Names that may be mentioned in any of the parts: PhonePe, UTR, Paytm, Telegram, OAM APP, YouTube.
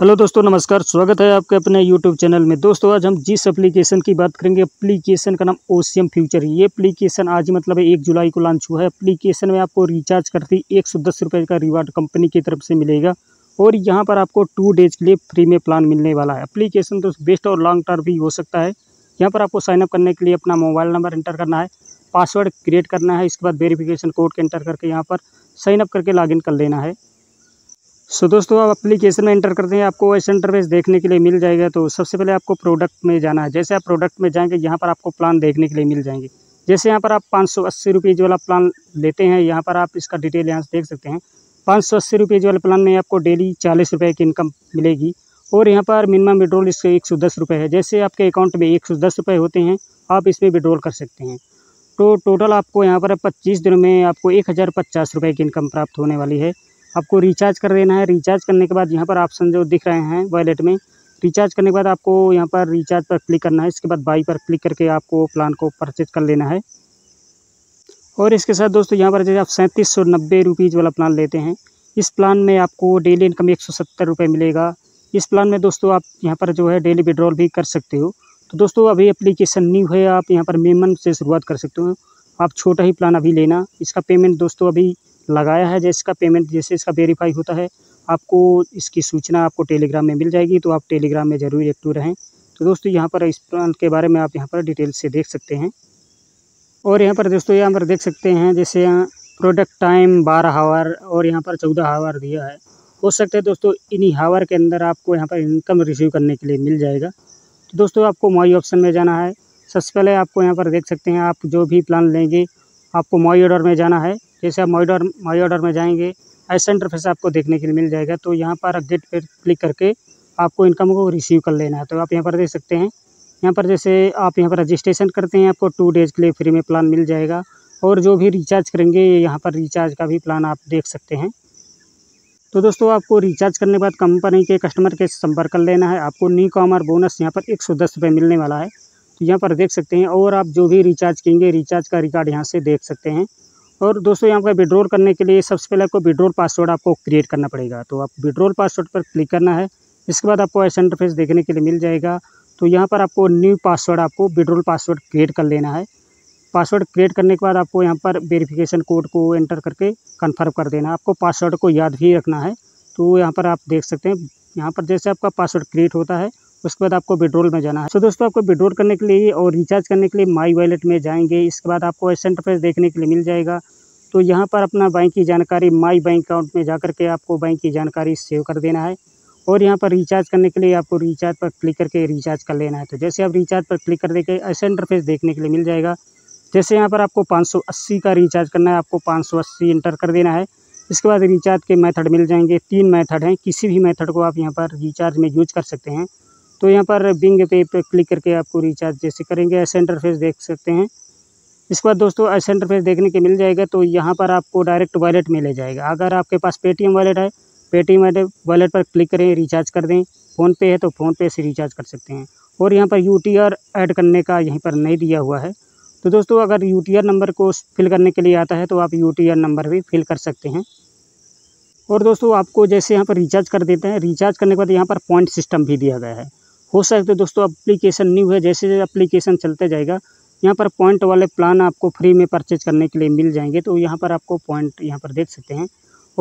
Hello दोस्तों नमस्कार, स्वागत है आपके अपने YouTube चैनल में। दोस्तों आज हम जिस एप्लीकेशन की बात करेंगे, एप्लीकेशन का नाम OAM फ्यूचर है। ये एप्लीकेशन आज मतलब 1 जुलाई को लॉन्च हुआ है। एप्लीकेशन में आपको रिचार्ज करते ही 110 रुपये का रिवार्ड कंपनी की तरफ से मिलेगा और यहाँ पर आपको 2 डेज के लिए फ्री में प्लान मिलने वाला है। एप्लीकेशन तो बेस्ट और लॉन्ग टर्म भी हो सकता है। यहाँ पर आपको साइनअप करने के लिए अपना मोबाइल नंबर एंटर करना है, पासवर्ड क्रिएट करना है, इसके बाद वेरीफिकेशन कोड के एंटर करके यहाँ पर साइनअप करके लॉगिन कर लेना है। सो दोस्तों आप एप्लीकेशन में एंटर करते हैं, आपको ऐसा इंटरफेस देखने के लिए मिल जाएगा। तो सबसे पहले आपको प्रोडक्ट में जाना है। जैसे आप प्रोडक्ट में जाएंगे यहाँ पर आपको प्लान देखने के लिए मिल जाएंगे। जैसे यहाँ पर आप 580 रुपये वाला प्लान लेते हैं, यहाँ पर आप इसका डिटेल यहाँ से देख सकते हैं। 580 रुपये वाले प्लान में आपको डेली 40 रुपये की इनकम मिलेगी और यहाँ पर मिनिमम विड्रॉल इसके 110 रुपये है। जैसे आपके अकाउंट में 110 रुपये होते हैं, आप इसमें विड्रॉल कर सकते हैं। तो टोटल आपको यहाँ पर 25 दिनों में आपको 1050 रुपये की इनकम प्राप्त होने वाली है। आपको रिचार्ज कर देना है। रिचार्ज करने के बाद यहाँ पर ऑप्शन जो दिख रहे हैं वॉलेट में, रिचार्ज करने के बाद आपको यहाँ पर रिचार्ज पर क्लिक करना है। इसके बाद बाई पर क्लिक करके आपको प्लान को परचेज कर लेना है। और इसके साथ दोस्तों यहाँ पर जैसे आप 3790 रुपीज़ वाला प्लान लेते हैं, इस प्लान में आपको डेली इनकम 170 रुपये मिलेगा। इस प्लान में दोस्तों आप यहाँ पर जो है डेली विड्रॉल भी कर सकते हो। तो दोस्तों अभी एप्लीकेशन न्यू है, आप यहाँ पर मिनिमम से शुरुआत कर सकते हो। आप छोटा ही प्लान अभी लेना। इसका पेमेंट दोस्तों अभी लगाया है। जैसे इसका पेमेंट जैसे इसका वेरीफाई होता है, आपको इसकी सूचना आपको टेलीग्राम में मिल जाएगी। तो आप टेलीग्राम में ज़रूर एक्टिव रहें। तो दोस्तों यहाँ पर इस प्लान के बारे में आप यहाँ पर डिटेल से देख सकते हैं। और यहाँ पर दोस्तों यहाँ पर देख सकते हैं जैसे यहाँ प्रोडक्ट टाइम 12 आवर और यहाँ पर 14 आवर दिया है। हो सकता है दोस्तों इन्हीं हावर के अंदर आपको यहाँ पर इनकम रिसीव करने के लिए मिल जाएगा। तो दोस्तों आपको माई ऑप्शन में जाना है। सबसे पहले आपको यहाँ पर देख सकते हैं, आप जो भी प्लान लेंगे आपको माई ऑर्डर में जाना है। जैसे आप माई ऑर्डर में जाएंगे, ऐसा इंटरफेस आपको देखने के लिए मिल जाएगा। तो यहाँ पर गेट पर क्लिक करके आपको इनकम को रिसीव कर लेना है। तो आप यहाँ पर देख सकते हैं, यहाँ पर जैसे आप यहाँ पर रजिस्ट्रेशन करते हैं, आपको 2 डेज के लिए फ्री में प्लान मिल जाएगा। और जो भी रिचार्ज करेंगे यहाँ पर रिचार्ज का भी प्लान आप देख सकते हैं। तो दोस्तों आपको रिचार्ज करने के बाद कंपनी के कस्टमर के संपर्क कर लेना है। आपको न्यू कॉमर बोनस यहाँ पर 110 रुपये मिलने वाला है। तो यहाँ पर देख सकते हैं और आप जो भी रिचार्ज करेंगे रिचार्ज का रिकॉर्ड यहाँ से देख सकते हैं। और दोस्तों यहाँ पर विड्रॉल करने के लिए सबसे पहले आपको विड्रॉल पासवर्ड आपको क्रिएट करना पड़ेगा। तो आप विड्रॉल पासवर्ड पर क्लिक करना है। इसके बाद आपको ऐसा इंटरफेस देखने के लिए मिल जाएगा। तो यहाँ पर आपको न्यू पासवर्ड आपको विड्रॉल पासवर्ड क्रिएट कर लेना है। पासवर्ड क्रिएट करने के बाद आपको यहाँ पर वेरिफिकेशन कोड को एंटर करके कन्फर्म कर देना है। आपको पासवर्ड को याद भी रखना है। तो यहाँ पर आप देख सकते हैं, यहाँ पर जैसे आपका पासवर्ड क्रिएट होता है उसके बाद आपको विड्रॉल में जाना है। तो दोस्तों आपको विड्रॉल करने के लिए और रिचार्ज करने के लिए माई वॉलेट में जाएंगे। इसके बाद आपको ऐसा इंटरफेस देखने के लिए मिल जाएगा। तो यहाँ पर अपना बैंक की जानकारी माई बैंक अकाउंट में जा करके आपको बैंक की जानकारी सेव कर देना है। और यहाँ पर रिचार्ज करने के लिए आपको रिचार्ज पर क्लिक करके रिचार्ज कर लेना है। तो जैसे आप रिचार्ज पर क्लिक कर देंगे ऐसा इंटरफेस देखने के लिए मिल जाएगा। जैसे यहाँ पर आपको 580 का रिचार्ज करना है, आपको 580 इंटर कर देना है। इसके बाद रिचार्ज के मेथड मिल जाएंगे। 3 मेथड हैं, किसी भी मेथड को आप यहाँ पर रिचार्ज में यूज कर सकते हैं। तो यहाँ पर बिंग पे पर क्लिक करके आपको रिचार्ज जैसे करेंगे ऐसा इंटरफेस देख सकते हैं। इसके बाद दोस्तों ऐसा इंटरफेस देखने के मिल जाएगा। तो यहाँ पर आपको डायरेक्ट वॉलेट में ले जाएगा। अगर आपके पास पेटीएम वॉलेट है, पेटीएम वॉलेट पर क्लिक करें, रिचार्ज कर दें। फ़ोनपे है तो फ़ोनपे से रिचार्ज कर सकते हैं। और यहाँ पर UTR ऐड करने का यहीं पर नहीं दिया हुआ है। तो दोस्तों अगर UTR नंबर को फिल करने के लिए आता है तो आप UTR नंबर भी फिल कर सकते हैं। और दोस्तों आपको जैसे यहाँ पर रिचार्ज कर देते हैं, रिचार्ज करने के बाद यहाँ पर पॉइंट सिस्टम भी दिया गया है। हो सकता है दोस्तों एप्लीकेशन न्यू है, जैसे जैसे एप्लीकेशन चलते जाएगा यहाँ पर पॉइंट वाले प्लान आपको फ्री में परचेज करने के लिए मिल जाएंगे। तो यहाँ पर आपको पॉइंट यहाँ पर देख सकते हैं।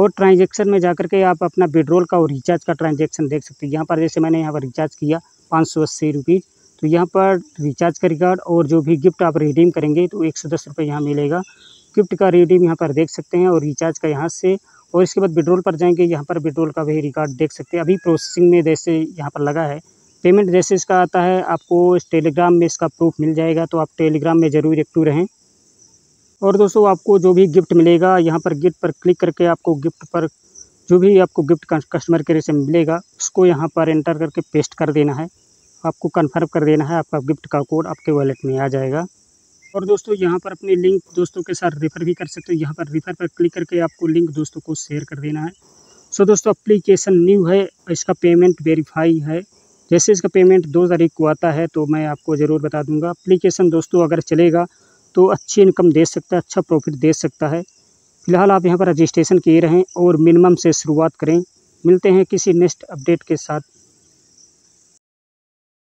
और ट्रांजेक्शन में जाकर के आप अपना विड्रॉल का और रिचार्ज का ट्रांजेक्शन देख सकते हैं। यहाँ पर जैसे मैंने यहाँ पर रिचार्ज किया 580 रुपीज़, तो यहाँ पर रिचार्ज का रिकॉर्ड और जो भी गिफ्ट आप रिडीम करेंगे तो 110 रुपये यहाँ मिलेगा। गिफ्ट का रिडीम यहाँ पर देख सकते हैं और रिचार्ज का यहाँ से। और इसके बाद विड्रॉल पर जाएंगे, यहाँ पर विड्रॉल का भी रिकॉर्ड देख सकते हैं। अभी प्रोसेसिंग में जैसे यहाँ पर लगा है। पेमेंट जैसे इसका आता है, आपको इस टेलीग्राम में इसका प्रूफ मिल जाएगा। तो आप टेलीग्राम में ज़रूर एक्टिव रहें। और दोस्तों आपको जो भी गिफ्ट मिलेगा यहाँ पर गिफ्ट पर क्लिक करके आपको गिफ्ट पर जो भी आपको गिफ्ट कस्टमर केयर से मिलेगा उसको यहाँ पर एंटर करके पेस्ट कर देना है। आपको कन्फर्म कर देना है, आपका गिफ्ट का कोड आपके वॉलेट में आ जाएगा। और दोस्तों यहाँ पर अपनी लिंक दोस्तों के साथ रेफ़र भी कर सकते हो। यहाँ पर रेफ़र पर क्लिक करके आपको लिंक दोस्तों को शेयर कर देना है। सो दोस्तों एप्लीकेशन न्यू है, इसका पेमेंट वेरीफाई है। जैसे इसका पेमेंट 2 तारीख को आता है तो मैं आपको ज़रूर बता दूंगा। एप्लीकेशन दोस्तों अगर चलेगा तो अच्छी इनकम दे सकता है, अच्छा प्रॉफिट दे सकता है। फिलहाल आप यहाँ पर रजिस्ट्रेशन किए रहें और मिनिमम से शुरुआत करें। मिलते हैं किसी नेक्स्ट अपडेट के साथ।